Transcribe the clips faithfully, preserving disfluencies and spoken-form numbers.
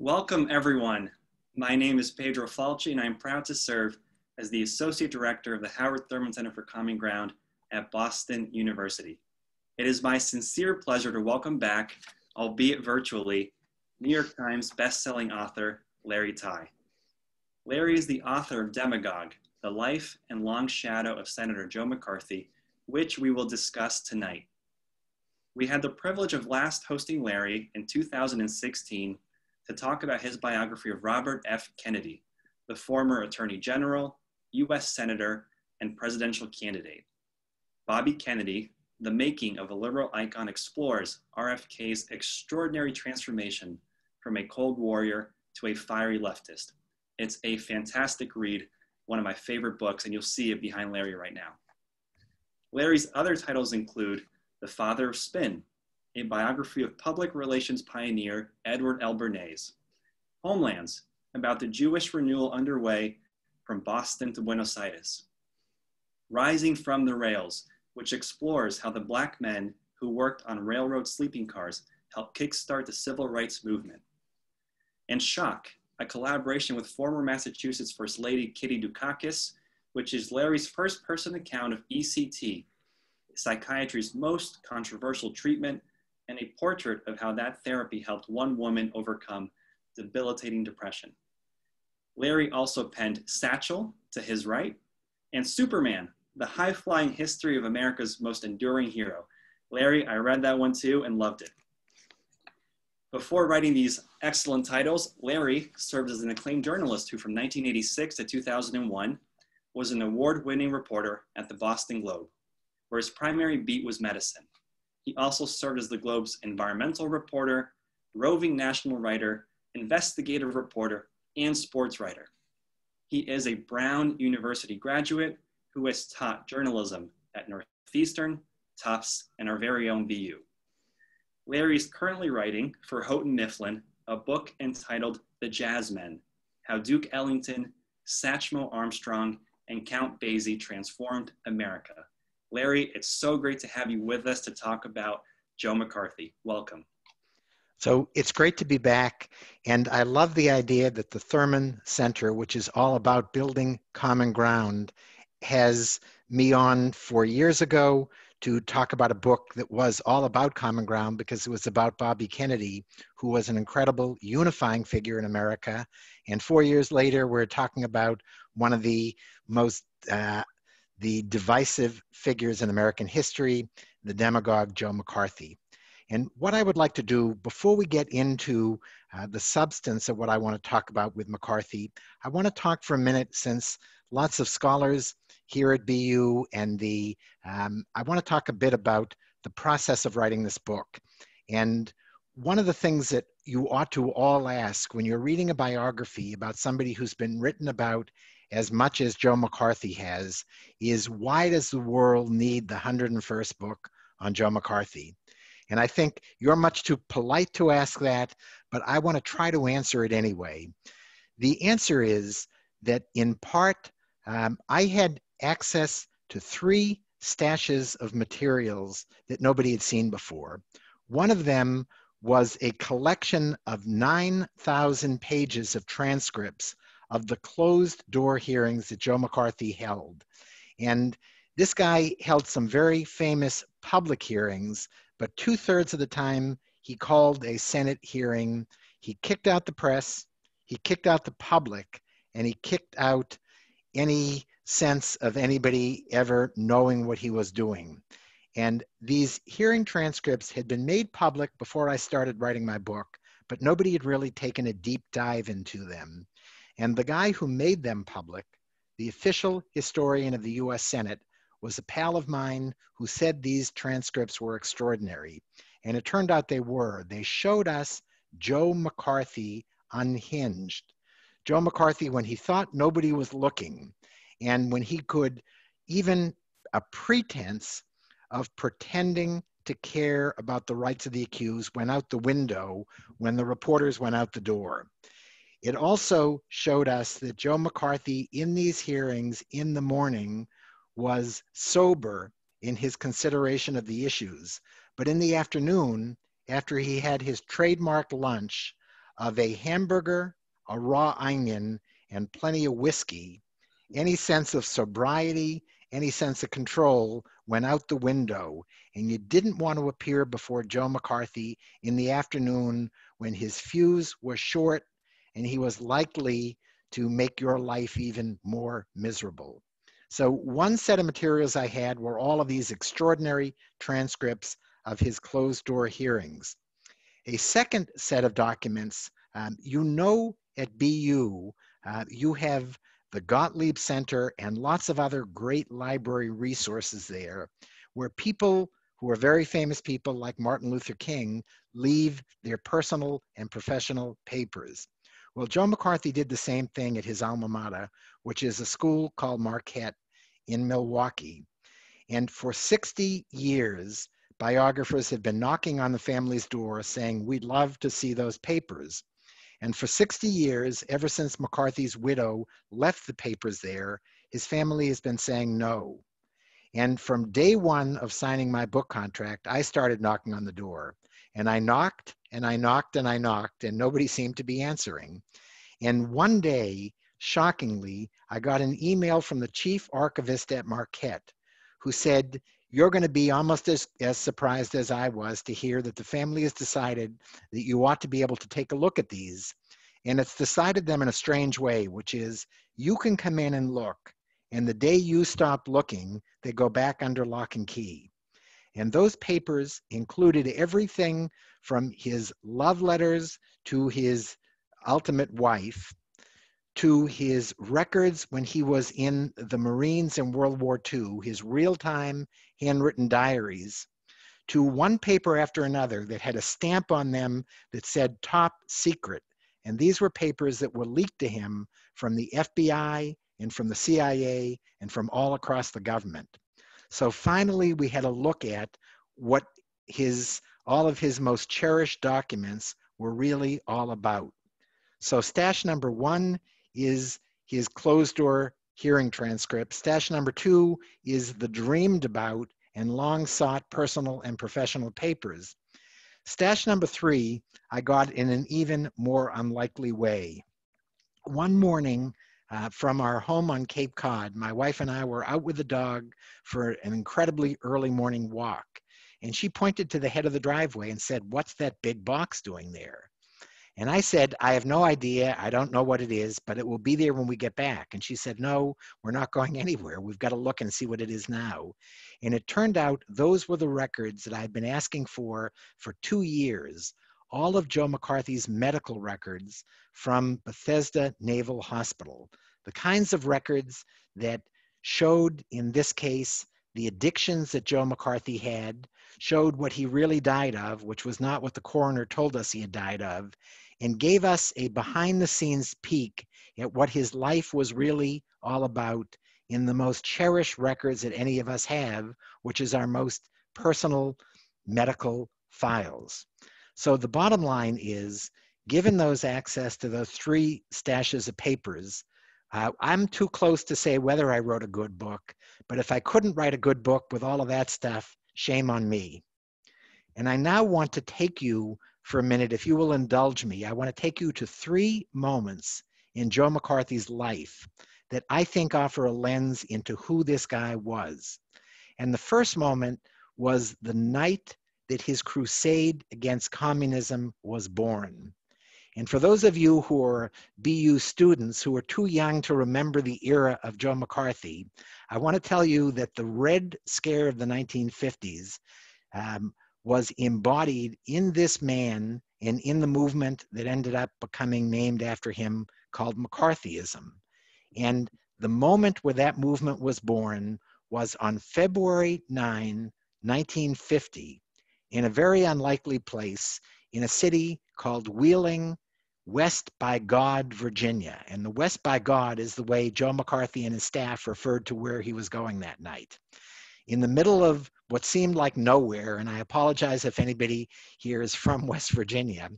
Welcome everyone. My name is Pedro Falci and I'm proud to serve as the Associate Director of the Howard Thurman Center for Common Ground at Boston University. It is my sincere pleasure to welcome back, albeit virtually, New York Times bestselling author, Larry Tye. Larry is the author of Demagogue, The Life and Long Shadow of Senator Joe McCarthy, which we will discuss tonight. We had the privilege of last hosting Larry in two thousand sixteen to talk about his biography of Robert F. Kennedy, the former Attorney General, U S Senator, and presidential candidate. Bobby Kennedy, The Making of a Liberal Icon, explores R F K's extraordinary transformation from a cold warrior to a fiery leftist. It's a fantastic read, one of my favorite books, and you'll see it behind Larry right now. Larry's other titles include The Father of Spin, a biography of public relations pioneer Edward L. Bernays; Homelands, about the Jewish renewal underway from Boston to Buenos Aires; Rising from the Rails, which explores how the black men who worked on railroad sleeping cars helped kickstart the civil rights movement; and Shock, a collaboration with former Massachusetts First Lady Kitty Dukakis, which is Larry's first-person account of E C T, psychiatry's most controversial treatment, and a portrait of how that therapy helped one woman overcome debilitating depression. Larry also penned Satchel, To His Right, and Superman, The High-Flying History of America's Most Enduring Hero. Larry, I read that one too and loved it. Before writing these excellent titles, Larry served as an acclaimed journalist who, from nineteen eighty-six to two thousand one, was an award-winning reporter at the Boston Globe, where his primary beat was medicine. He also served as the Globe's environmental reporter, roving national writer, investigative reporter, and sports writer. He is a Brown University graduate who has taught journalism at Northeastern, Tufts, and our very own B U. Larry is currently writing for Houghton Mifflin a book entitled The Jazzmen, How Duke Ellington, Satchmo Armstrong, and Count Basie Transformed America. Larry, it's so great to have you with us to talk about Joe McCarthy. Welcome. So it's great to be back, and I love the idea that the Thurman Center, which is all about building common ground, has me on four years ago to talk about a book that was all about common ground, because it was about Bobby Kennedy, who was an incredible unifying figure in America. And four years later, we're talking about one of the most uh, the divisive figures in American history, the demagogue Joe McCarthy. And what I would like to do before we get into uh, the substance of what I want to talk about with McCarthy, I want to talk for a minute, since lots of scholars here at B U and the, um, I want to talk a bit about the process of writing this book. And one of the things that you ought to all ask when you're reading a biography about somebody who's been written about as much as Joe McCarthy has is, why does the world need the one hundred and first book on Joe McCarthy? And I think you're much too polite to ask that, but I want to try to answer it anyway. The answer is that in part, Um, I had access to three stashes of materials that nobody had seen before. One of them was a collection of nine thousand pages of transcripts of the closed door hearings that Joe McCarthy held. And this guy held some very famous public hearings, but two thirds of the time he called a Senate hearing. He kicked out the press, he kicked out the public, and he kicked out any sense of anybody ever knowing what he was doing. And these hearing transcripts had been made public before I started writing my book, but nobody had really taken a deep dive into them. And the guy who made them public, the official historian of the U S Senate, was a pal of mine who said these transcripts were extraordinary. And it turned out they were. They showed us Joe McCarthy unhinged. Joe McCarthy, when he thought nobody was looking, and when he could, even a pretense of pretending to care about the rights of the accused went out the window when the reporters went out the door. It also showed us that Joe McCarthy in these hearings in the morning was sober in his consideration of the issues, but in the afternoon, after he had his trademark lunch, of a hamburger, a raw onion, and plenty of whiskey, any sense of sobriety, any sense of control went out the window, and you didn't want to appear before Joe McCarthy in the afternoon when his fuse was short and he was likely to make your life even more miserable. So one set of materials I had were all of these extraordinary transcripts of his closed door hearings. A second set of documents, um, you know at B U, uh, you have the Gottlieb Center and lots of other great library resources there, where people who are very famous people like Martin Luther King leave their personal and professional papers. Well, Joe McCarthy did the same thing at his alma mater, which is a school called Marquette in Milwaukee. And for sixty years, biographers have been knocking on the family's door saying, we'd love to see those papers. And for sixty years, ever since McCarthy's widow left the papers there, his family has been saying no. And from day one of signing my book contract, I started knocking on the door. And I knocked, and I knocked, and I knocked, and nobody seemed to be answering. And one day, shockingly, I got an email from the chief archivist at Marquette, who said, you're going to be almost as, as surprised as I was to hear that the family has decided that you ought to be able to take a look at these. And it's decided them in a strange way, which is you can come in and look. And the day you stop looking, they go back under lock and key. And those papers included everything from his love letters to his ultimate wife, to his records when he was in the Marines in World War Two, his real-time handwritten diaries, to one paper after another that had a stamp on them that said top secret. And these were papers that were leaked to him from the F B I and from the C I A and from all across the government. So finally, we had a look at what his, all of his most cherished documents were really all about. So stash number one is his closed door hearing transcript. Stash number two is the dreamed about and long sought personal and professional papers. Stash number three, I got in an even more unlikely way. One morning uh, from our home on Cape Cod, my wife and I were out with the dog for an incredibly early morning walk. And she pointed to the head of the driveway and said, "What's that big box doing there?" And I said, "I have no idea. I don't know what it is, but it will be there when we get back." And she said, "No, we're not going anywhere. We've got to look and see what it is now." And it turned out those were the records that I'd been asking for for two years, all of Joe McCarthy's medical records from Bethesda Naval Hospital, the kinds of records that showed, in this case, the addictions that Joe McCarthy had, showed what he really died of, which was not what the coroner told us he had died of, and gave us a behind-the-scenes peek at what his life was really all about in the most cherished records that any of us have, which is our most personal medical files. So the bottom line is, given those access to those three stashes of papers, uh, I'm too close to say whether I wrote a good book, but if I couldn't write a good book with all of that stuff, shame on me. And I now want to take you for a minute, if you will indulge me, I want to take you to three moments in Joe McCarthy's life that I think offer a lens into who this guy was. And the first moment was the night that his crusade against communism was born. And for those of you who are B U students who are too young to remember the era of Joe McCarthy, I want to tell you that the Red Scare of the nineteen fifties um, was embodied in this man and in the movement that ended up becoming named after him called McCarthyism. And the moment where that movement was born was on February ninth, nineteen fifty, in a very unlikely place in a city called Wheeling, West by God, Virginia. And the West by God is the way Joe McCarthy and his staff referred to where he was going that night. In the middle of what seemed like nowhere, and I apologize if anybody here is from West Virginia,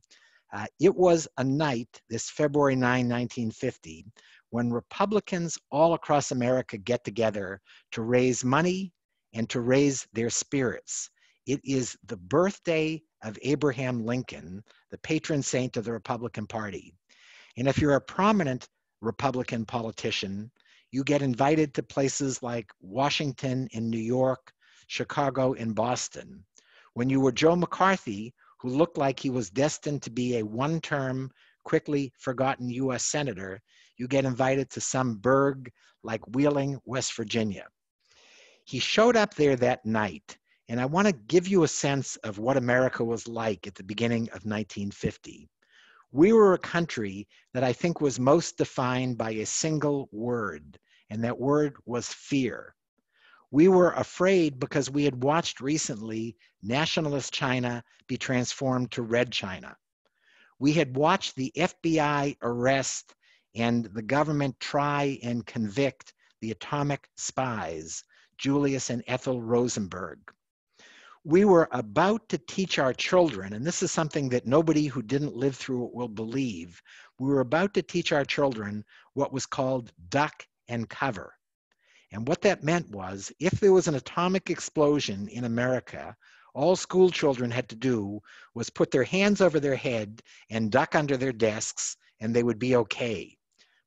uh, it was a night, this February ninth, nineteen fifty, when Republicans all across America get together to raise money and to raise their spirits. It is the birthday of Abraham Lincoln, the patron saint of the Republican Party. And if you're a prominent Republican politician, you get invited to places like Washington and New York, Chicago and Boston. When you were Joe McCarthy, who looked like he was destined to be a one-term, quickly forgotten U S senator, you get invited to some burg like Wheeling, West Virginia. He showed up there that night, and I want to give you a sense of what America was like at the beginning of nineteen fifty. We were a country that I think was most defined by a single word, and that word was fear. We were afraid because we had watched recently nationalist China be transformed to Red China. We had watched the F B I arrest and the government try and convict the atomic spies, Julius and Ethel Rosenberg. We were about to teach our children, and this is something that nobody who didn't live through it will believe, we were about to teach our children what was called duck and cover. And what that meant was, if there was an atomic explosion in America, all school children had to do was put their hands over their head and duck under their desks, and they would be okay.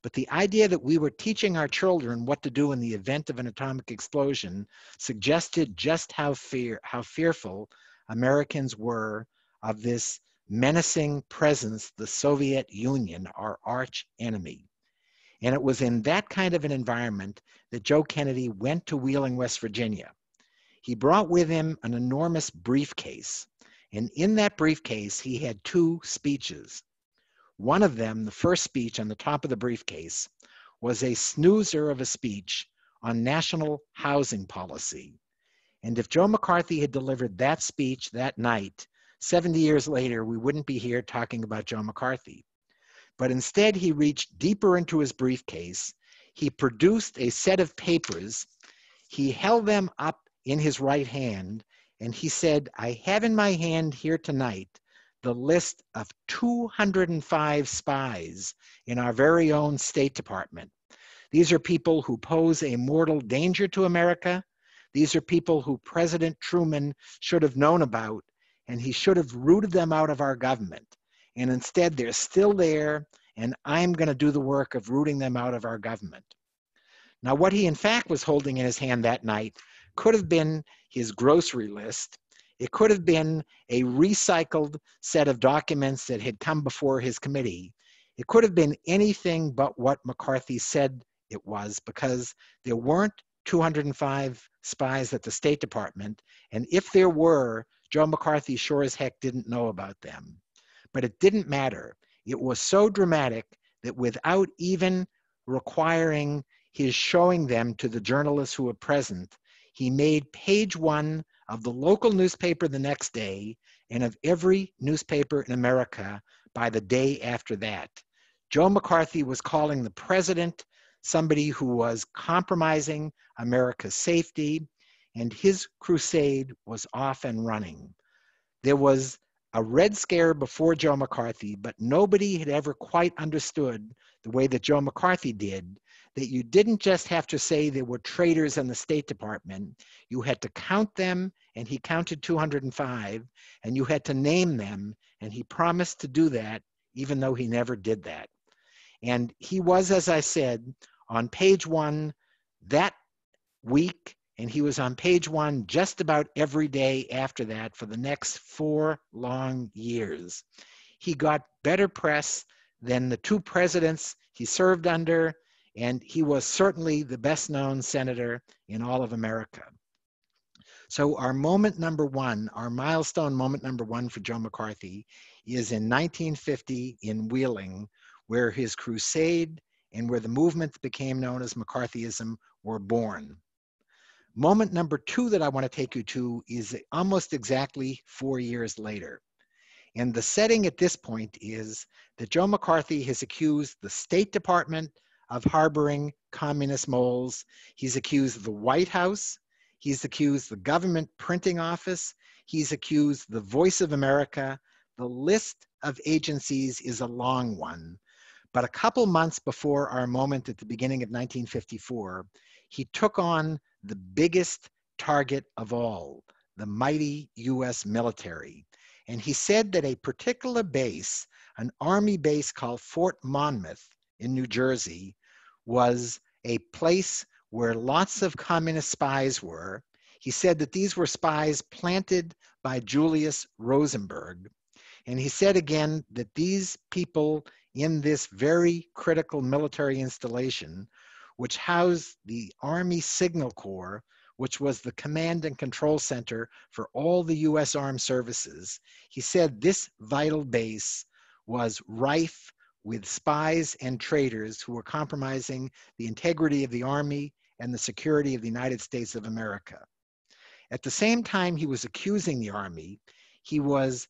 But the idea that we were teaching our children what to do in the event of an atomic explosion suggested just how fear, how fearful Americans were of this menacing presence, the Soviet Union, our arch enemy. And it was in that kind of an environment that Joe Kennedy went to Wheeling, West Virginia. He brought with him an enormous briefcase. And in that briefcase, he had two speeches. One of them, the first speech on the top of the briefcase, was a snoozer of a speech on national housing policy. And if Joe McCarthy had delivered that speech that night, seventy years later, we wouldn't be here talking about Joe McCarthy. But instead, he reached deeper into his briefcase. He produced a set of papers. He held them up in his right hand, and he said, "I have in my hand here tonight the list of two hundred five spies in our very own State Department. These are people who pose a mortal danger to America. These are people who President Truman should have known about, and he should have rooted them out of our government. And instead, they're still there, and I'm going to do the work of rooting them out of our government." Now, what he in fact was holding in his hand that night could have been his grocery list. It could have been a recycled set of documents that had come before his committee. It could have been anything but what McCarthy said it was, because there weren't two hundred five spies at the State Department, and if there were, Joe McCarthy sure as heck didn't know about them. But it didn't matter. It was so dramatic that without even requiring his showing them to the journalists who were present, he made page one of the local newspaper the next day and of every newspaper in America by the day after that. Joe McCarthy was calling the president somebody who was compromising America's safety, and his crusade was off and running. There was a Red Scare before Joe McCarthy, but nobody had ever quite understood the way that Joe McCarthy did, that you didn't just have to say there were traitors in the State Department, you had to count them, and he counted two hundred five, and you had to name them, and he promised to do that, even though he never did that. And he was, as I said, on page one that week, and he was on page one just about every day after that for the next four long years. He got better press than the two presidents he served under, and he was certainly the best known senator in all of America. So our moment number one, our milestone moment number one for Joe McCarthy is in nineteen fifty in Wheeling, where his crusade and where the movement that became known as McCarthyism were born. Moment number two that I want to take you to is almost exactly four years later. And the setting at this point is that Joe McCarthy has accused the State Department of harboring communist moles. He's accused the White House. He's accused the government printing office. He's accused the Voice of America. The list of agencies is a long one. But a couple months before our moment at the beginning of nineteen fifty-four, he took on the biggest target of all, the mighty U S military. And he said that a particular base, an army base called Fort Monmouth in New Jersey, was a place where lots of communist spies were. He said that these were spies planted by Julius Rosenberg. And he said again that these people in this very critical military installation, which housed the Army Signal Corps, which was the command and control center for all the U S armed services, he said this vital base was rife with spies and traitors who were compromising the integrity of the Army and the security of the United States of America. At the same time he was accusing the Army, he was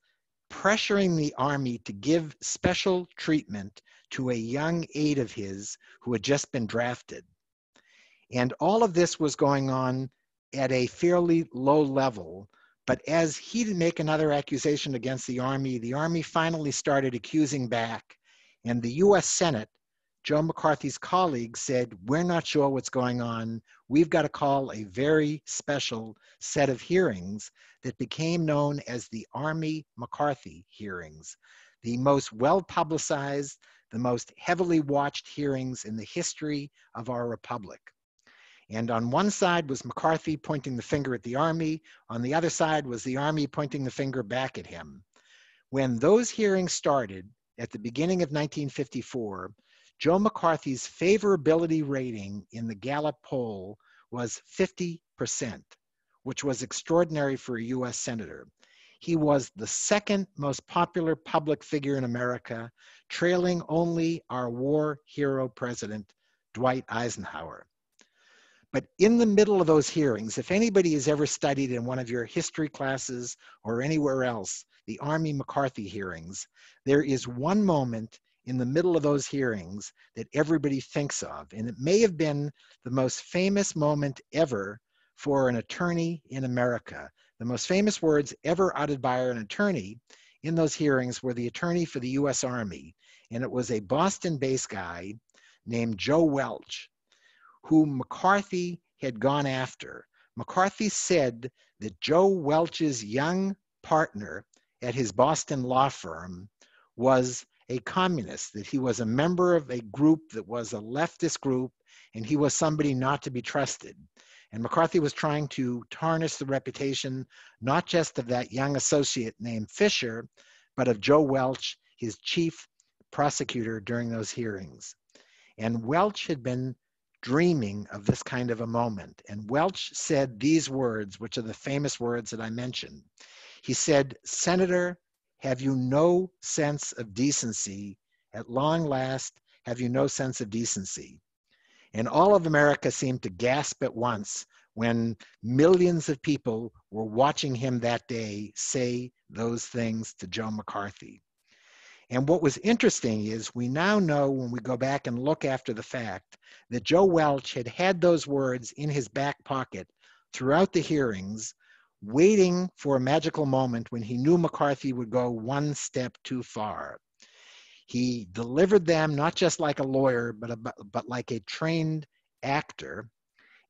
pressuring the Army to give special treatment to a young aide of his who had just been drafted. And all of this was going on at a fairly low level, but as he did make another accusation against the Army, the Army finally started accusing back, and the U S Senate, Joe McCarthy's colleagues, said, we're not sure what's going on. We've got to call a very special set of hearings that became known as the Army McCarthy hearings, the most well-publicized, the most heavily watched hearings in the history of our republic. And on one side was McCarthy pointing the finger at the Army. On the other side was the Army pointing the finger back at him. When those hearings started at the beginning of nineteen fifty-four, Joe McCarthy's favorability rating in the Gallup poll was fifty percent, which was extraordinary for a U S senator. He was the second most popular public figure in America, trailing only our war hero president, Dwight Eisenhower. But in the middle of those hearings, if anybody has ever studied in one of your history classes or anywhere else, the Army McCarthy hearings, there is one moment in the middle of those hearings that everybody thinks of. And it may have been the most famous moment ever for an attorney in America. The most famous words ever uttered by an attorney in those hearings were the attorney for the U S Army. And it was a Boston-based guy named Joe Welch, who McCarthy had gone after. McCarthy said that Joe Welch's young partner at his Boston law firm was a communist, that he was a member of a group that was a leftist group, and he was somebody not to be trusted. And McCarthy was trying to tarnish the reputation, not just of that young associate named Fisher, but of Joe Welch, his chief prosecutor during those hearings. And Welch had been dreaming of this kind of a moment. And Welch said these words, which are the famous words that I mentioned. He said, "Senator, have you no sense of decency? At long last, have you no sense of decency?" And all of America seemed to gasp at once when millions of people were watching him that day say those things to Joe McCarthy. And what was interesting is we now know, when we go back and look after the fact, that Joe Welch had had those words in his back pocket throughout the hearings, waiting for a magical moment when he knew McCarthy would go one step too far. He delivered them not just like a lawyer, but, a, but like a trained actor.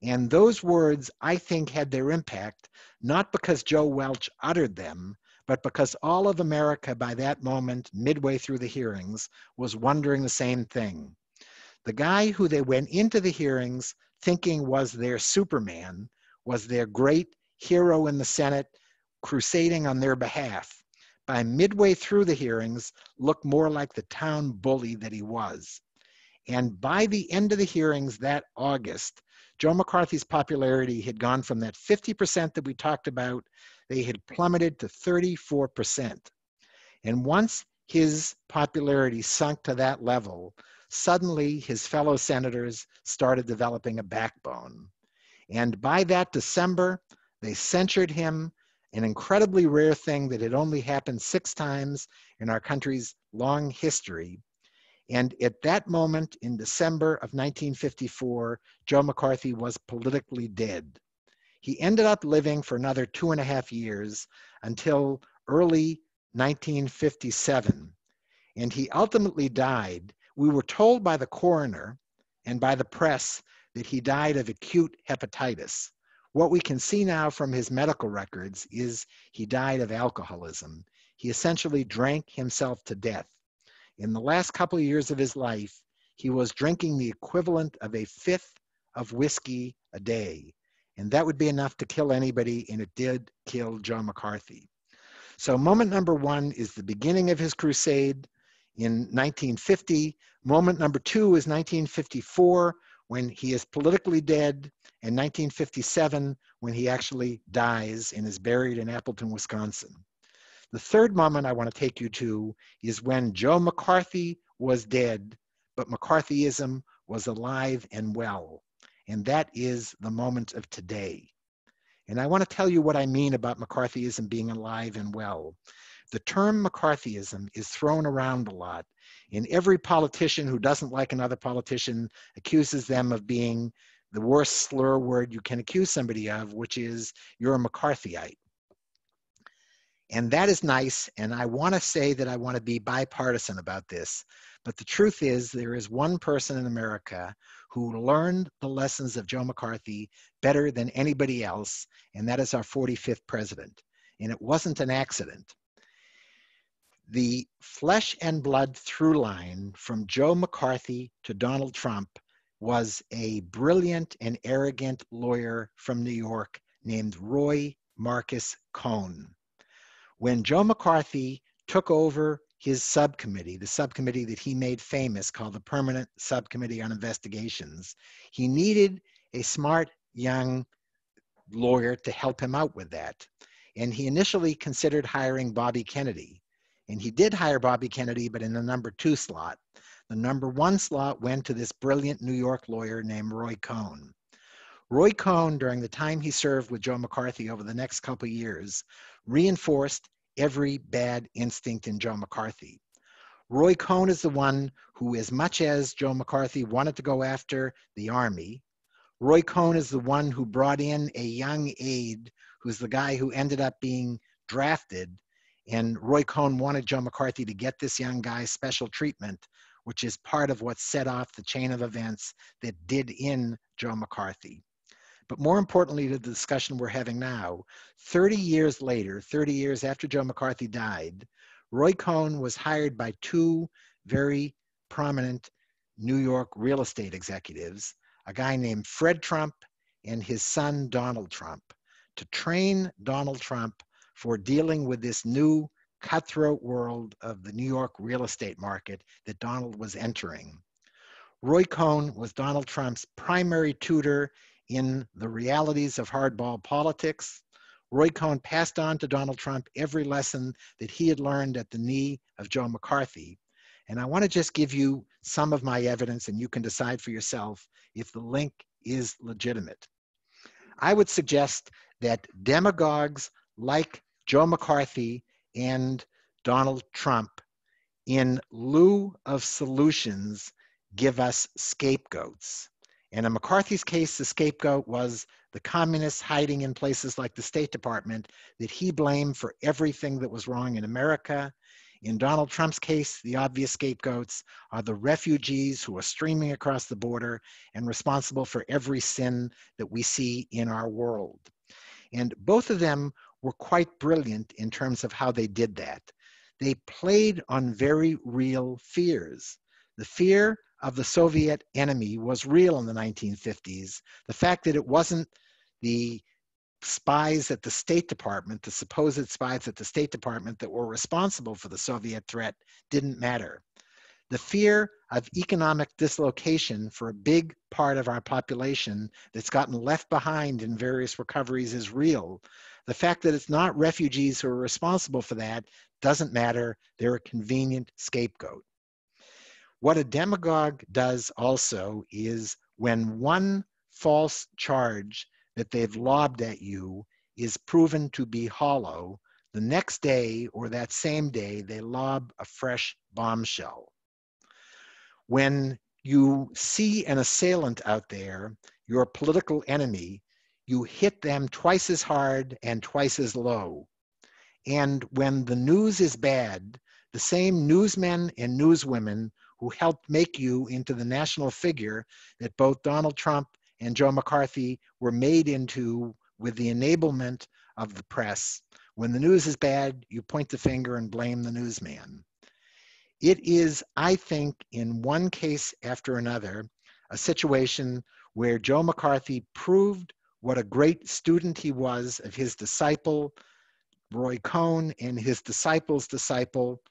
And those words, I think, had their impact, not because Joe Welch uttered them, but because all of America by that moment, midway through the hearings, was wondering the same thing. The guy who they went into the hearings thinking was their Superman, was their great hero in the Senate, crusading on their behalf, by midway through the hearings, looked more like the town bully that he was. And by the end of the hearings that August, Joe McCarthy's popularity had gone from that fifty percent that we talked about, they had plummeted to thirty-four percent. And once his popularity sunk to that level, suddenly his fellow senators started developing a backbone. And by that December, they censured him, an incredibly rare thing that had only happened six times in our country's long history. And at that moment in December of nineteen fifty-four, Joe McCarthy was politically dead. He ended up living for another two and a half years until early nineteen fifty-seven. And he ultimately died. We were told by the coroner and by the press that he died of acute hepatitis. What we can see now from his medical records is he died of alcoholism. He essentially drank himself to death. In the last couple of years of his life, he was drinking the equivalent of a fifth of whiskey a day. And that would be enough to kill anybody, and it did kill Joe McCarthy. So moment number one is the beginning of his crusade in nineteen fifty. Moment number two is nineteen fifty-four, when he is politically dead, and nineteen fifty-seven, when he actually dies and is buried in Appleton, Wisconsin. The third moment I want to take you to is when Joe McCarthy was dead, but McCarthyism was alive and well. And that is the moment of today. And I want to tell you what I mean about McCarthyism being alive and well. The term McCarthyism is thrown around a lot, and every politician who doesn't like another politician accuses them of being the worst slur word you can accuse somebody of, which is, you're a McCarthyite. And that is nice, and I want to say that I want to be bipartisan about this. But the truth is, there is one person in America who learned the lessons of Joe McCarthy better than anybody else, and that is our forty-fifth president. And it wasn't an accident. The flesh and blood through line from Joe McCarthy to Donald Trump was a brilliant and arrogant lawyer from New York named Roy Marcus Cohn. When Joe McCarthy took over his subcommittee, the subcommittee that he made famous called the Permanent Subcommittee on Investigations, he needed a smart young lawyer to help him out with that. And he initially considered hiring Bobby Kennedy. And he did hire Bobby Kennedy, but in the number two slot. The number one slot went to this brilliant New York lawyer named Roy Cohn. Roy Cohn, during the time he served with Joe McCarthy over the next couple of years, reinforced every bad instinct in Joe McCarthy. Roy Cohn is the one who, as much as Joe McCarthy wanted to go after the Army, Roy Cohn is the one who brought in a young aide, who's the guy who ended up being drafted. And Roy Cohn wanted Joe McCarthy to get this young guy special treatment, which is part of what set off the chain of events that did in Joe McCarthy. But more importantly to the discussion we're having now, thirty years later, thirty years after Joe McCarthy died, Roy Cohn was hired by two very prominent New York real estate executives, a guy named Fred Trump and his son Donald Trump, to train Donald Trump for dealing with this new cutthroat world of the New York real estate market that Donald was entering. Roy Cohn was Donald Trump's primary tutor in the realities of hardball politics. Roy Cohn passed on to Donald Trump every lesson that he had learned at the knee of Joe McCarthy. And I want to just give you some of my evidence, and you can decide for yourself if the link is legitimate. I would suggest that demagogues like Joe McCarthy and Donald Trump, in lieu of solutions, give us scapegoats. And in McCarthy's case, the scapegoat was the communists hiding in places like the State Department that he blamed for everything that was wrong in America. In Donald Trump's case, the obvious scapegoats are the refugees who are streaming across the border and responsible for every sin that we see in our world. And both of them were quite brilliant in terms of how they did that. They played on very real fears. The fear of the Soviet enemy was real in the nineteen fifties. The fact that it wasn't the spies at the State Department, the supposed spies at the State Department that were responsible for the Soviet threat didn't matter. The fear of economic dislocation for a big part of our population that's gotten left behind in various recoveries is real. The fact that it's not refugees who are responsible for that doesn't matter. They're a convenient scapegoat. What a demagogue does also is, when one false charge that they've lobbed at you is proven to be hollow, the next day or that same day, they lob a fresh bombshell. When you see an assailant out there, your political enemy, you hit them twice as hard and twice as low. And when the news is bad, the same newsmen and newswomen who helped make you into the national figure that both Donald Trump and Joe McCarthy were made into with the enablement of the press When the news is bad, you point the finger and blame the newsman. It is, I think, in one case after another, a situation where Joe McCarthy proved what a great student he was of his disciple, Roy Cohn, and his disciple's disciple,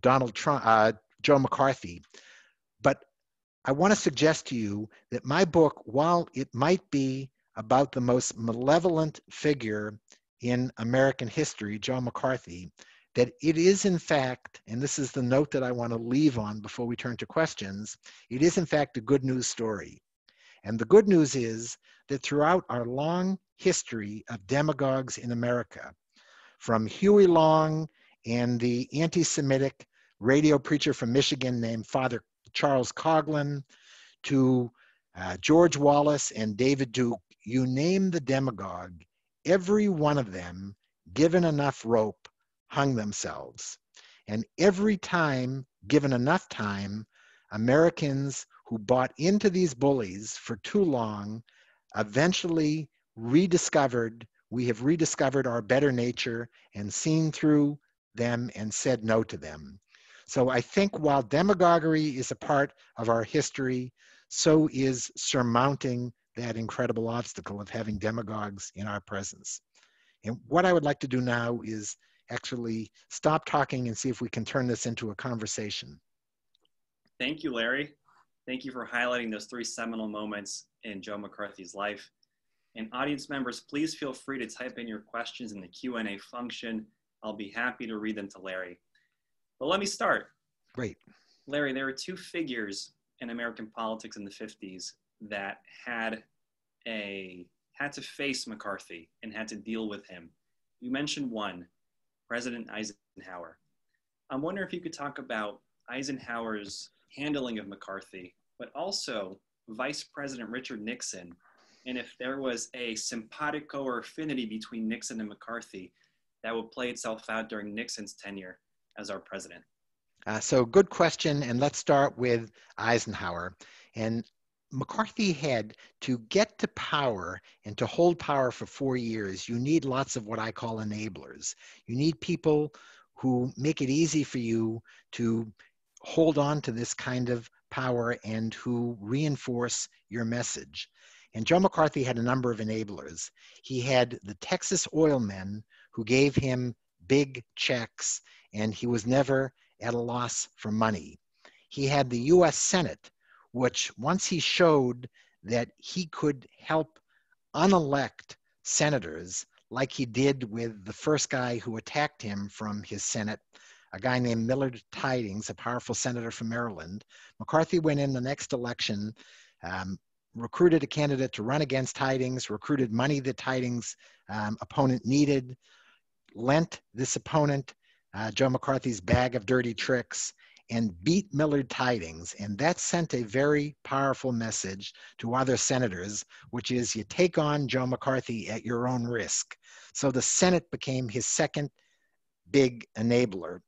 Donald Trump, uh, Joe McCarthy. But I want to suggest to you that my book, while it might be about the most malevolent figure in American history, Joe McCarthy, that it is in fact, and this is the note that I want to leave on before we turn to questions, it is in fact a good news story. And the good news is that throughout our long history of demagogues in America, from Huey Long and the anti-Semitic radio preacher from Michigan named Father Charles Coughlin, to uh, George Wallace and David Duke, you name the demagogue, every one of them, given enough rope, hung themselves. And every time, given enough time, Americans who bought into these bullies for too long eventually rediscovered, we have rediscovered our better nature and seen through them and said no to them. So I think while demagoguery is a part of our history, so is surmounting that incredible obstacle of having demagogues in our presence. And what I would like to do now is actually stop talking and see if we can turn this into a conversation. Thank you, Larry. Thank you for highlighting those three seminal moments in Joe McCarthy's life. And audience members, please feel free to type in your questions in the Q and A function. I'll be happy to read them to Larry. But let me start. Great. Larry, there were two figures in American politics in the fifties that had a had to face McCarthy and had to deal with him. You mentioned one, President Eisenhower. I'm wondering if you could talk about Eisenhower's handling of McCarthy, but also Vice President Richard Nixon, and if there was a simpatico or affinity between Nixon and McCarthy that would play itself out during Nixon's tenure as our president. Uh, so good question, and let's start with Eisenhower. And McCarthy had to get to power and to hold power for four years, you need lots of what I call enablers. You need people who make it easy for you to hold on to this kind of power and who reinforce your message. And Joe McCarthy had a number of enablers. He had the Texas oil men who gave him big checks, and he was never at a loss for money. He had the U S Senate, which once he showed that he could help unelect senators, like he did with the first guy who attacked him from his Senate, a guy named Millard Tidings, a powerful senator from Maryland. McCarthy went in the next election, um, recruited a candidate to run against Tidings, recruited money that Tidings' um, opponent needed, lent this opponent uh, Joe McCarthy's bag of dirty tricks, and beat Millard Tidings. And that sent a very powerful message to other senators, which is you take on Joe McCarthy at your own risk. So the Senate became his second big enabler.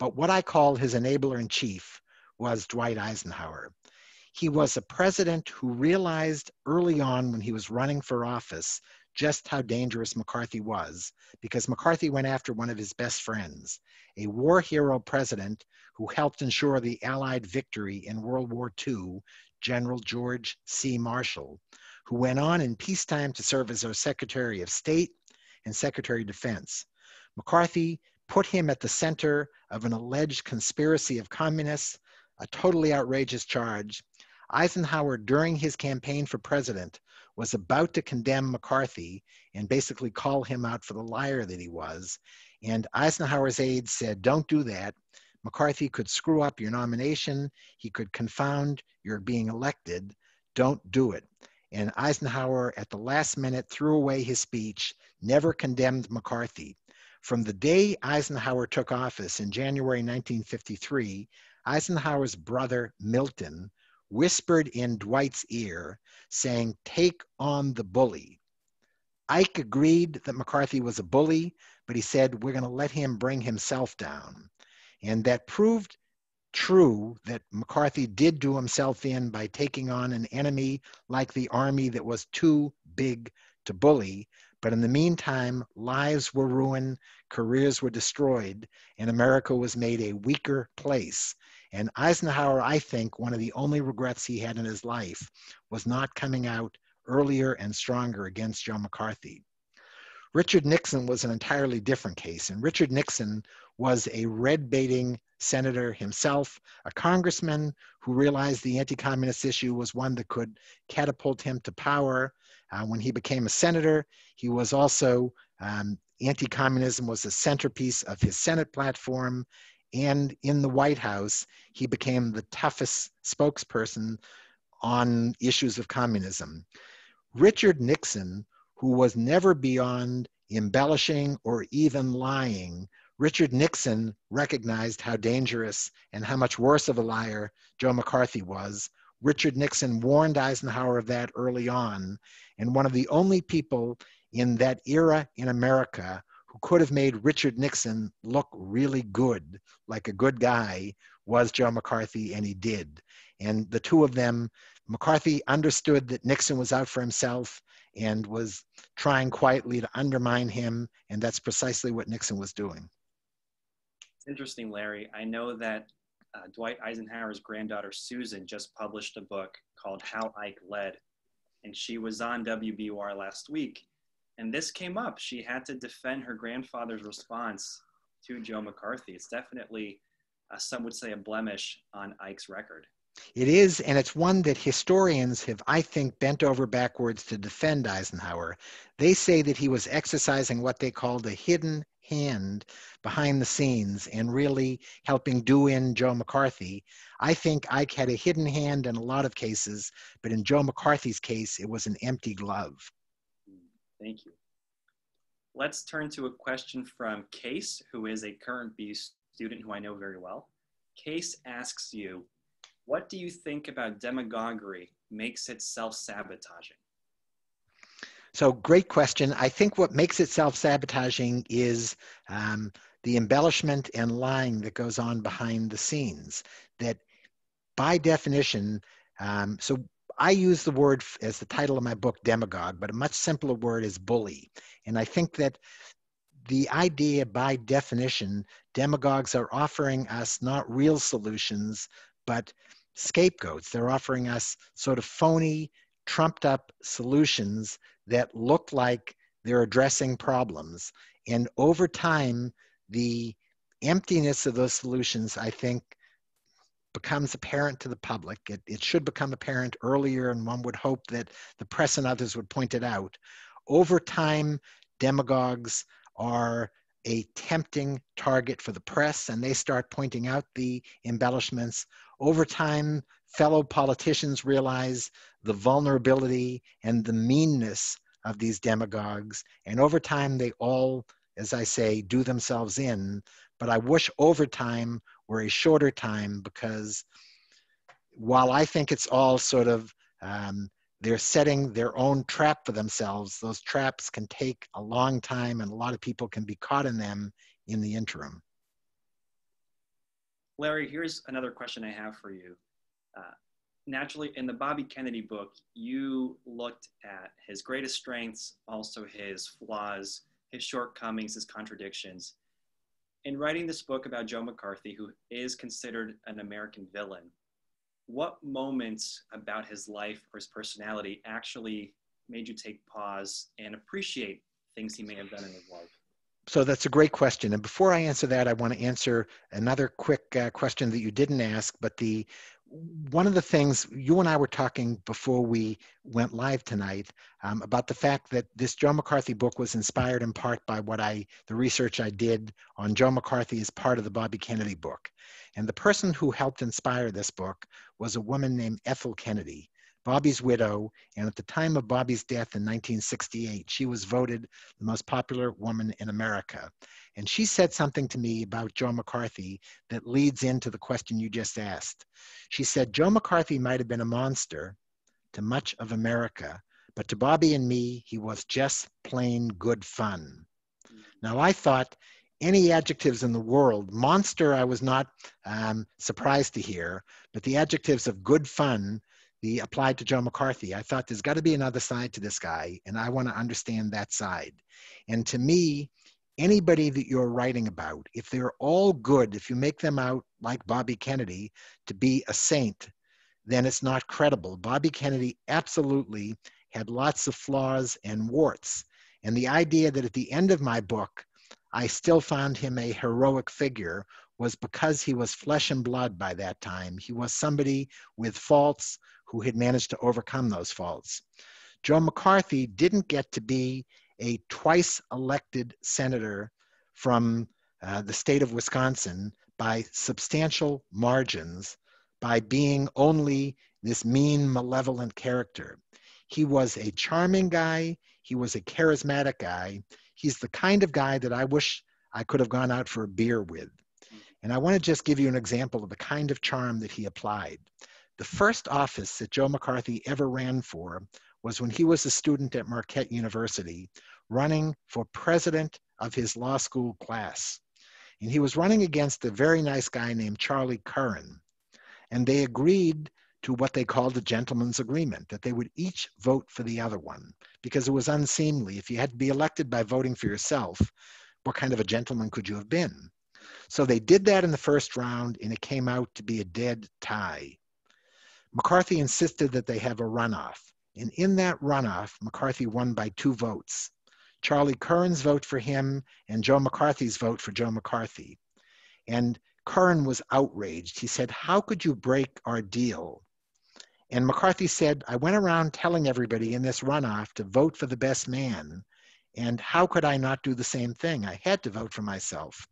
But what I call his enabler in chief was Dwight Eisenhower. He was a president who realized early on when he was running for office just how dangerous McCarthy was, because McCarthy went after one of his best friends, a war hero president who helped ensure the Allied victory in World War Two, General George C. Marshall, who went on in peacetime to serve as our Secretary of State and Secretary of Defense. McCarthy put him at the center of an alleged conspiracy of communists, a totally outrageous charge. Eisenhower, during his campaign for president, was about to condemn McCarthy and basically call him out for the liar that he was. And Eisenhower's aides said, don't do that. McCarthy could screw up your nomination. He could confound your being elected. Don't do it. And Eisenhower, at the last minute, threw away his speech, never condemned McCarthy. From the day Eisenhower took office in January nineteen fifty-three, Eisenhower's brother, Milton, whispered in Dwight's ear, saying, take on the bully. Ike agreed that McCarthy was a bully, but he said, we're going to let him bring himself down. And that proved true, that McCarthy did do himself in by taking on an enemy like the Army that was too big to bully, But in the meantime, lives were ruined, careers were destroyed, and America was made a weaker place. And Eisenhower, I think, one of the only regrets he had in his life was not coming out earlier and stronger against Joe McCarthy. Richard Nixon was an entirely different case, and Richard Nixon was a red-baiting senator himself, a congressman who realized the anti-communist issue was one that could catapult him to power. Uh, when he became a senator, he was also, um, anti-communism was the centerpiece of his Senate platform, and in the White House, he became the toughest spokesperson on issues of communism. Richard Nixon, who was never beyond embellishing or even lying, Richard Nixon recognized how dangerous and how much worse of a liar Joe McCarthy was. Richard Nixon warned Eisenhower of that early on, and one of the only people in that era in America who could have made Richard Nixon look really good, like a good guy, was Joe McCarthy, and he did. And the two of them, McCarthy understood that Nixon was out for himself and was trying quietly to undermine him, and that's precisely what Nixon was doing. It's interesting, Larry. I know that uh, Dwight Eisenhower's granddaughter, Susan, just published a book called How Ike Led, and she was on W B U R last week, and this came up. She had to defend her grandfather's response to Joe McCarthy. It's definitely, uh, some would say, a blemish on Ike's record. It is, and it's one that historians have, I think, bent over backwards to defend Eisenhower. They say that he was exercising what they called a hidden hand behind the scenes and really helping do in Joe McCarthy. I think Ike had a hidden hand in a lot of cases, but in Joe McCarthy's case, it was an empty glove. Thank you. Let's turn to a question from Case, who is a current B student who I know very well. Case asks you, what do you think about demagoguery makes it self-sabotaging? So, great question. I think what makes it self-sabotaging is um, the embellishment and lying that goes on behind the scenes. That, by definition, um, so I use the word as the title of my book, demagogue, but a much simpler word is bully. And I think that the idea, by definition, demagogues are offering us not real solutions, but scapegoats. They're offering us sort of phony, trumped up solutions that look like they're addressing problems. And over time, the emptiness of those solutions, I think, becomes apparent to the public. It, it should become apparent earlier, and one would hope that the press and others would point it out. Over time, demagogues are a tempting target for the press, and they start pointing out the embellishments. Over time, fellow politicians realize the vulnerability and the meanness of these demagogues, and over time they all, as I say, do themselves in. But I wish over time were a shorter time, because while I think it's all sort of, um, they're setting their own trap for themselves, those traps can take a long time, and a lot of people can be caught in them in the interim. Larry, here's another question I have for you. Uh, naturally, in the Bobby Kennedy book, you looked at his greatest strengths, also his flaws, his shortcomings, his contradictions. In writing this book about Joe McCarthy, who is considered an American villain, what moments about his life or his personality actually made you take pause and appreciate things he may have done in his life? So that's a great question. And before I answer that, I want to answer another quick uh, question that you didn't ask. But the one of the things you and I were talking before we went live tonight um, about the fact that this Joe McCarthy book was inspired in part by what I, the research I did on Joe McCarthy as part of the Bobby Kennedy book. And the person who helped inspire this book was a woman named Ethel Kennedy, Bobby's widow, and at the time of Bobby's death in nineteen sixty-eight, she was voted the most popular woman in America. And she said something to me about Joe McCarthy that leads into the question you just asked. She said, Joe McCarthy might have been a monster to much of America, but to Bobby and me, he was just plain good fun. Now, I thought, any adjectives in the world. Monster, I was not um, surprised to hear, but the adjectives of good fun, be applied to Joe McCarthy. I thought there's got to be another side to this guy, and I want to understand that side. And to me, anybody that you're writing about, if they're all good, if you make them out like Bobby Kennedy to be a saint, then it's not credible. Bobby Kennedy absolutely had lots of flaws and warts. And the idea that at the end of my book, I still found him a heroic figure was because he was flesh and blood by that time. He was somebody with faults who had managed to overcome those faults. Joe McCarthy didn't get to be a twice elected senator from uh, the state of Wisconsin by substantial margins by being only this mean, malevolent character. He was a charming guy. He was a charismatic guy. He's the kind of guy that I wish I could have gone out for a beer with. And I want to just give you an example of the kind of charm that he applied. The first office that Joe McCarthy ever ran for was when he was a student at Marquette University, running for president of his law school class. And he was running against a very nice guy named Charlie Curran. And they agreed to what they called the gentleman's agreement, that they would each vote for the other one, because it was unseemly. If you had to be elected by voting for yourself, what kind of a gentleman could you have been? So they did that in the first round, and it came out to be a dead tie. McCarthy insisted that they have a runoff. And in that runoff, McCarthy won by two votes. Charlie Curran's vote for him and Joe McCarthy's vote for Joe McCarthy. And Curran was outraged. He said, "How could you break our deal?" And McCarthy said, "I went around telling everybody in this runoff to vote for the best man. And how could I not do the same thing? I had to vote for myself."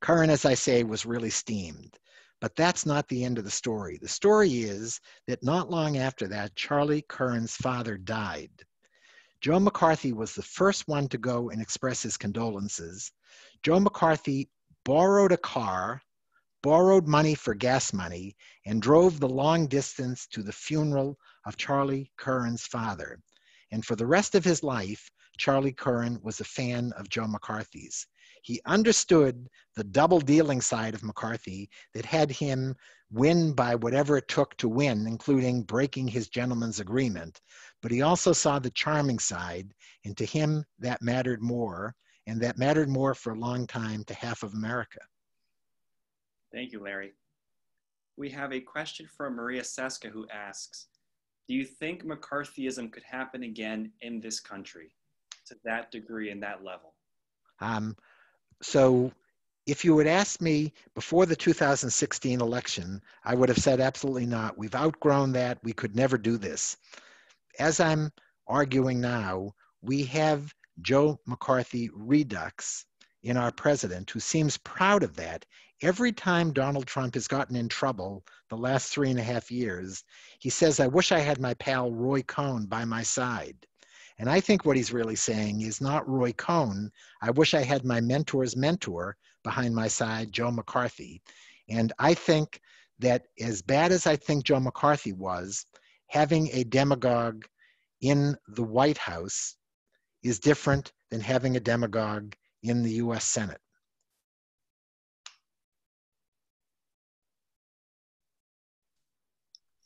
Curran, as I say, was really steamed. But that's not the end of the story. The story is that not long after that, Charlie Curran's father died. Joe McCarthy was the first one to go and express his condolences. Joe McCarthy borrowed a car, borrowed money for gas money, and drove the long distance to the funeral of Charlie Curran's father. And for the rest of his life, Charlie Curran was a fan of Joe McCarthy's. He understood the double dealing side of McCarthy that had him win by whatever it took to win, including breaking his gentleman's agreement. But he also saw the charming side, and to him that mattered more, and that mattered more for a long time to half of America. Thank you, Larry. We have a question from Maria Seska, who asks, do you think McCarthyism could happen again in this country to that degree and that level? Um, so if you had asked me before the two thousand sixteen election, I would have said absolutely not. We've outgrown that. We could never do this. As I'm arguing now, we have Joe McCarthy redux in our president who seems proud of that. Every time Donald Trump has gotten in trouble the last three and a half years, he says, "I wish I had my pal Roy Cohn by my side." And I think what he's really saying is not Roy Cohn. I wish I had my mentor's mentor behind my side, Joe McCarthy. And I think that as bad as I think Joe McCarthy was, having a demagogue in the White House is different than having a demagogue in the U S Senate.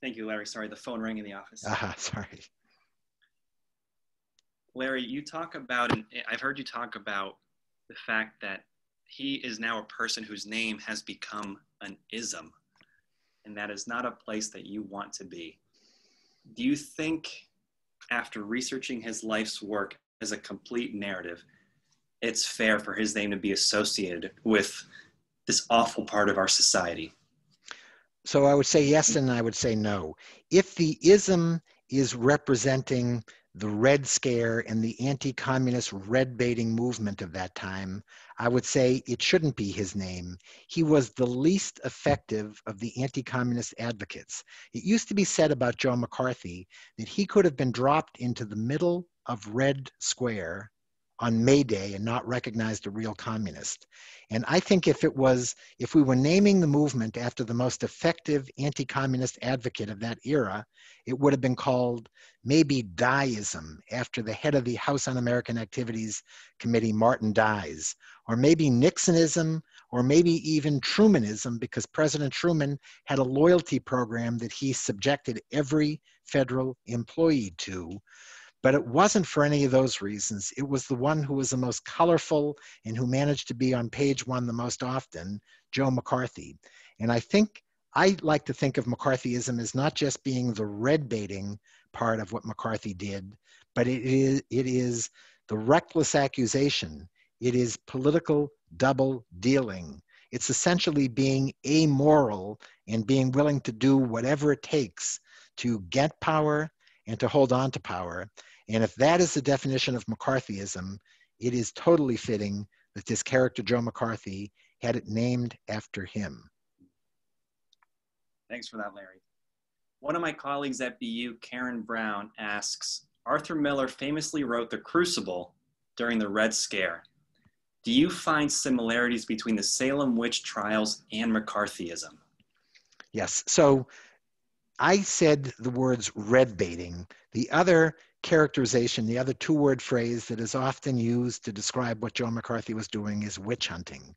Thank you, Larry. Sorry, the phone rang in the office. Ah, sorry. Larry, you talk about, and I've heard you talk about the fact that he is now a person whose name has become an ism, and that is not a place that you want to be. Do you think, after researching his life's work as a complete narrative, it's fair for his name to be associated with this awful part of our society? So I would say yes, and I would say no. If the ism is representing the Red Scare and the anti-communist red-baiting movement of that time, I would say it shouldn't be his name. He was the least effective of the anti-communist advocates. It used to be said about Joe McCarthy that he could have been dropped into the middle of Red Square on May Day and not recognized a real communist. And I think if it was, if we were naming the movement after the most effective anti-communist advocate of that era, it would have been called maybe Dyeism, after the head of the House Un-American Activities Committee, Martin Dyes, or maybe Nixonism, or maybe even Trumanism, because President Truman had a loyalty program that he subjected every federal employee to. But it wasn't for any of those reasons. It was the one who was the most colorful and who managed to be on page one the most often, Joe McCarthy. And I think, I like to think of McCarthyism as not just being the red baiting part of what McCarthy did, but it is, it is the reckless accusation. It is political double dealing. It's essentially being amoral and being willing to do whatever it takes to get power and to hold on to power. And if that is the definition of McCarthyism, it is totally fitting that this character, Joe McCarthy, had it named after him. Thanks for that, Larry. One of my colleagues at B U, Karen Brown, asks, Arthur Miller famously wrote The Crucible during the Red Scare. Do you find similarities between the Salem witch trials and McCarthyism? Yes, so I said the words red baiting. The other characterization, the other two-word phrase that is often used to describe what Joe McCarthy was doing is witch hunting.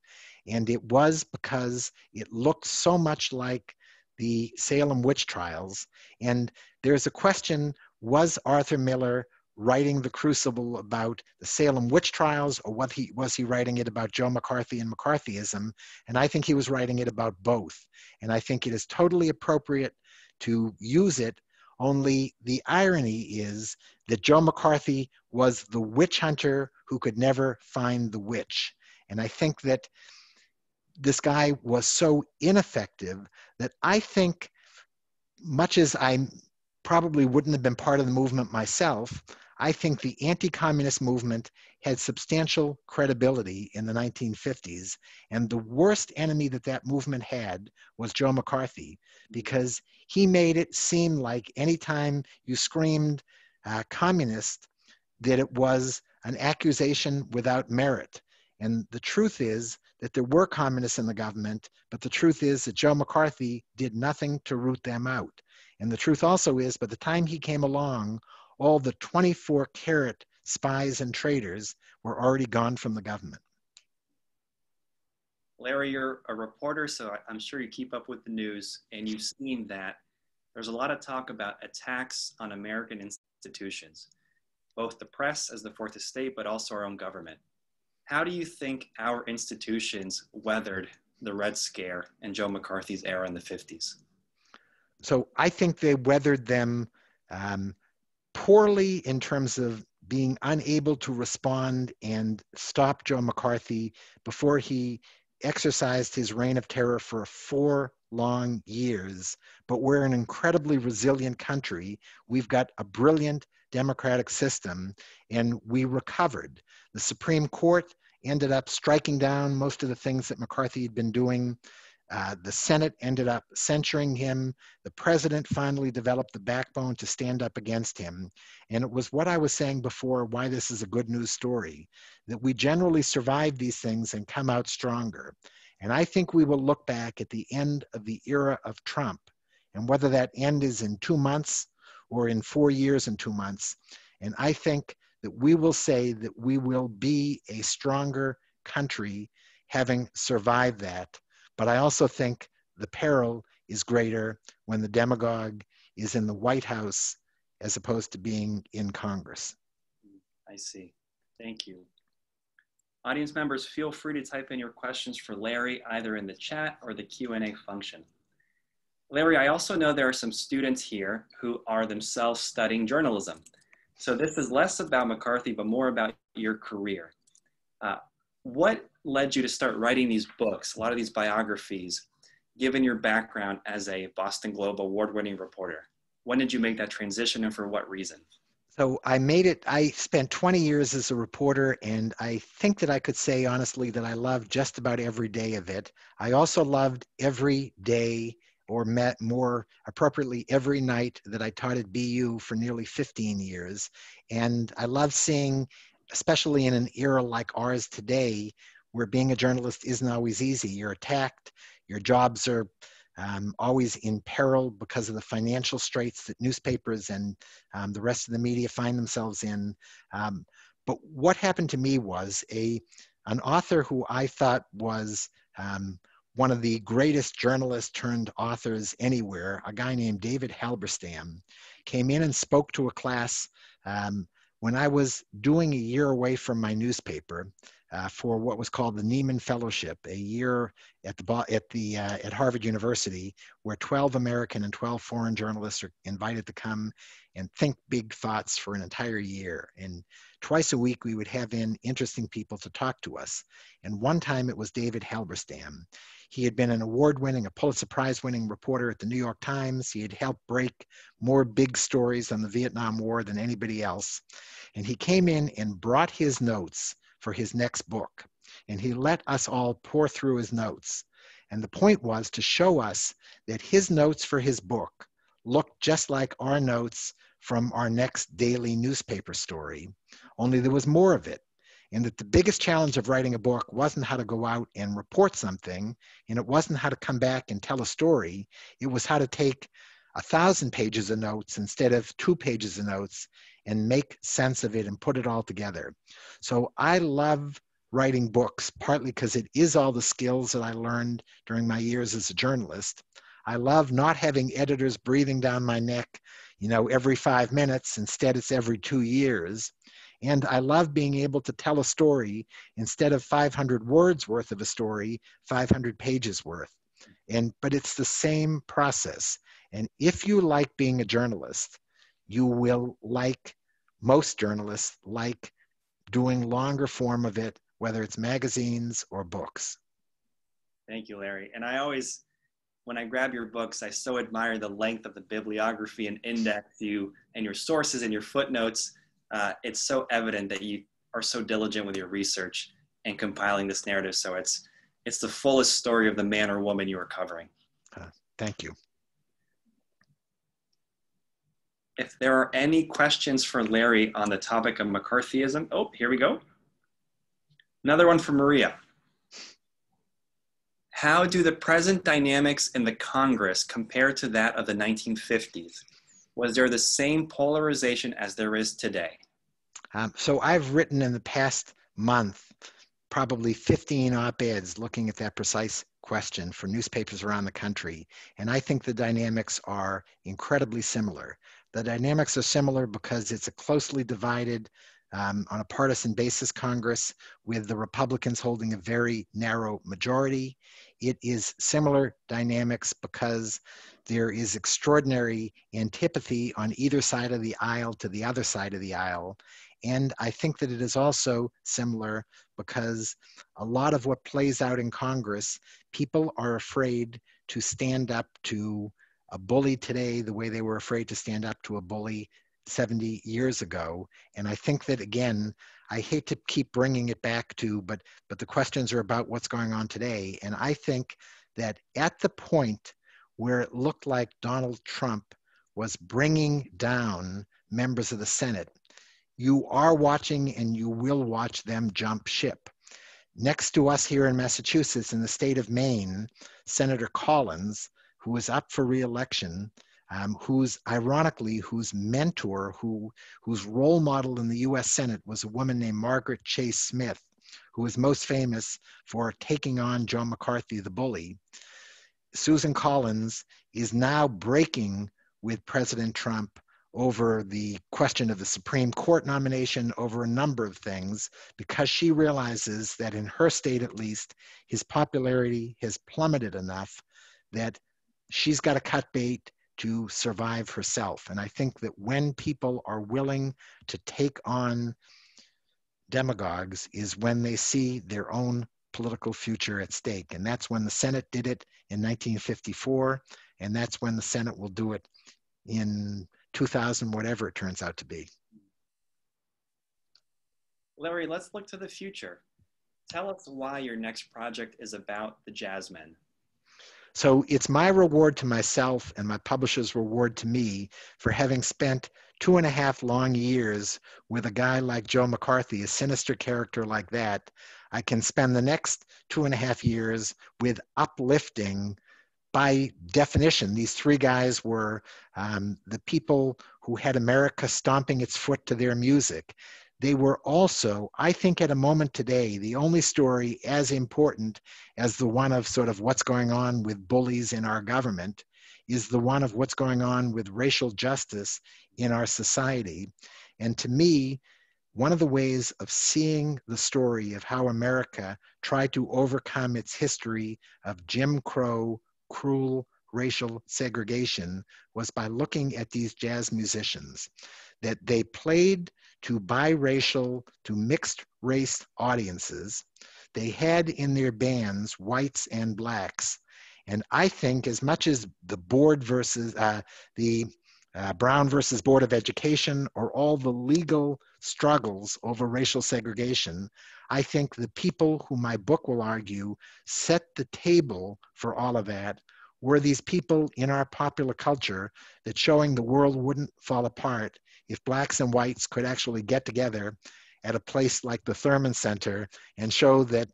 And it was because it looked so much like the Salem witch trials. And there's a question, was Arthur Miller writing The Crucible about the Salem witch trials, or what he, was he writing it about Joe McCarthy and McCarthyism? And I think he was writing it about both. And I think it is totally appropriate to use it, only the irony is that Joe McCarthy was the witch hunter who could never find the witch. And I think that this guy was so ineffective that I think, much as I probably wouldn't have been part of the movement myself, I think the anti-communist movement had substantial credibility in the nineteen fifties, and the worst enemy that that movement had was Joe McCarthy, because he made it seem like anytime you screamed uh, communist, that it was an accusation without merit. And the truth is that there were communists in the government, but the truth is that Joe McCarthy did nothing to root them out. And the truth also is, by the time he came along, all the twenty-four karat spies and traitors were already gone from the government. Larry, you're a reporter, so I'm sure you keep up with the news, and you've seen that there's a lot of talk about attacks on American institutions, both the press as the Fourth Estate, but also our own government. How do you think our institutions weathered the Red Scare and Joe McCarthy's era in the fifties? So I think they weathered them um, poorly in terms of being unable to respond and stop Joe McCarthy before he exercised his reign of terror for four long years. But we're an incredibly resilient country. We've got a brilliant democratic system, and we recovered. The Supreme Court ended up striking down most of the things that McCarthy had been doing. Uh, the Senate ended up censuring him. The president finally developed the backbone to stand up against him. And it was what I was saying before, why this is a good news story, that we generally survive these things and come out stronger. And I think we will look back at the end of the era of Trump, and whether that end is in two months or in four years and two months. And I think that we will say that we will be a stronger country having survived that. But I also think the peril is greater when the demagogue is in the White House as opposed to being in Congress. I see. Thank you. Audience members, feel free to type in your questions for Larry either in the chat or the Q and A function. Larry, I also know there are some students here who are themselves studying journalism. So this is less about McCarthy, but more about your career. Uh, what led you to start writing these books, a lot of these biographies, given your background as a Boston Globe award-winning reporter? When did you make that transition, and for what reason? So I made it, I spent twenty years as a reporter, and I think that I could say honestly that I loved just about every day of it. I also loved every day, or met more appropriately every night, that I taught at B U for nearly fifteen years. And I loved seeing especially in an era like ours today, where being a journalist isn't always easy. You're attacked, your jobs are um, always in peril because of the financial straits that newspapers and um, the rest of the media find themselves in. Um, but what happened to me was a, an author who I thought was um, one of the greatest journalists turned authors anywhere, a guy named David Halberstam, came in and spoke to a class um, when I was doing a year away from my newspaper uh, for what was called the Nieman Fellowship, a year at the at the uh, at Harvard University, where twelve American and twelve foreign journalists are invited to come and think big thoughts for an entire year. And twice a week, we would have in interesting people to talk to us. And one time it was David Halberstam. He had been an award-winning, a Pulitzer Prize-winning reporter at the New York Times. He had helped break more big stories on the Vietnam War than anybody else. And he came in and brought his notes for his next book. And he let us all pour through his notes. And the point was to show us that his notes for his book looked just like our notes from our next daily newspaper story, only there was more of it. And that the biggest challenge of writing a book wasn't how to go out and report something, and it wasn't how to come back and tell a story. It was how to take a thousand pages of notes instead of two pages of notes and make sense of it and put it all together. So I love writing books, partly because it is all the skills that I learned during my years as a journalist. I love not having editors breathing down my neck, you know, every five minutes. Instead, it's every two years. And I love being able to tell a story instead of five hundred words worth of a story, five hundred pages worth. And, but it's the same process. And if you like being a journalist, you will, like most journalists, like doing longer form of it, whether it's magazines or books. Thank you, Larry. And I always, when I grab your books, I so admire the length of the bibliography and index you and your sources and your footnotes. Uh, it's so evident that you are so diligent with your research and compiling this narrative. So it's, it's the fullest story of the man or woman you are covering. Uh, thank you. If there are any questions for Larry on the topic of McCarthyism, oh, here we go. Another one from Maria. How do the present dynamics in the Congress compare to that of the nineteen fifties? Was there the same polarization as there is today? Um, so I've written in the past month, probably fifteen op-eds looking at that precise question for newspapers around the country. And I think the dynamics are incredibly similar. The dynamics are similar because it's a closely divided Um, on a partisan basis Congress, with the Republicans holding a very narrow majority. It is similar dynamics because there is extraordinary antipathy on either side of the aisle to the other side of the aisle. And I think that it is also similar because a lot of what plays out in Congress, people are afraid to stand up to a bully today the way they were afraid to stand up to a bully seventy years ago. And I think that, again, I hate to keep bringing it back to, but, but the questions are about what's going on today. And I think that at the point where it looked like Donald Trump was bringing down members of the Senate, you are watching and you will watch them jump ship. Next to us here in Massachusetts, in the state of Maine, Senator Collins, who is up for re-election, Um, who's ironically, whose mentor, who, whose role model in the U S Senate was a woman named Margaret Chase Smith, who is most famous for taking on Joe McCarthy, the bully. Susan Collins is now breaking with President Trump over the question of the Supreme Court nomination, over a number of things, because she realizes that in her state, at least, his popularity has plummeted enough that she's got to cut bait to survive herself. And I think that when people are willing to take on demagogues is when they see their own political future at stake. And that's when the Senate did it in nineteen fifty-four. And that's when the Senate will do it in two thousand, whatever it turns out to be. Larry, let's look to the future. Tell us why your next project is about the Jazzmen. So it's my reward to myself and my publisher's reward to me for having spent two and a half long years with a guy like Joe McCarthy, a sinister character like that. I can spend the next two and a half years with uplifting, by definition, these three guys were um, the people who had America stomping its foot to their music. They were also, I think at a moment today, the only story as important as the one of sort of what's going on with bullies in our government is the one of what's going on with racial justice in our society. And to me, one of the ways of seeing the story of how America tried to overcome its history of Jim Crow, cruel racial segregation was by looking at these jazz musicians, that they played to biracial, to mixed race audiences. They had in their bands whites and blacks. And I think as much as the board versus uh, the uh, Brown versus Board of Education or all the legal struggles over racial segregation, I think the people who my book will argue set the table for all of that were these people in our popular culture that showing the world wouldn't fall apart if blacks and whites could actually get together at a place like the Thurman Center and show that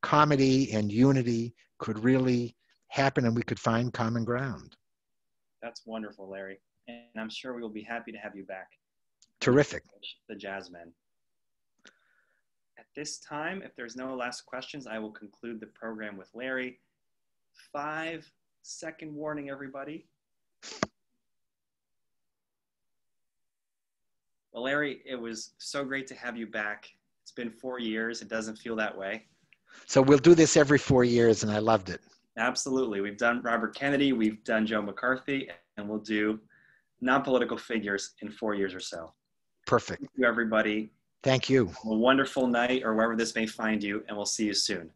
comedy and unity could really happen and we could find common ground. That's wonderful, Larry. And I'm sure we will be happy to have you back. Terrific. The Jazzmen. At this time, if there's no last questions, I will conclude the program with Larry. Five second warning, everybody. Well, Larry, it was so great to have you back. It's been four years. It doesn't feel that way. So we'll do this every four years, and I loved it. Absolutely. We've done Robert Kennedy, we've done Joe McCarthy, and we'll do non-political figures in four years or so. Perfect. Thank you, everybody. Thank you. Have a wonderful night or wherever this may find you, and we'll see you soon.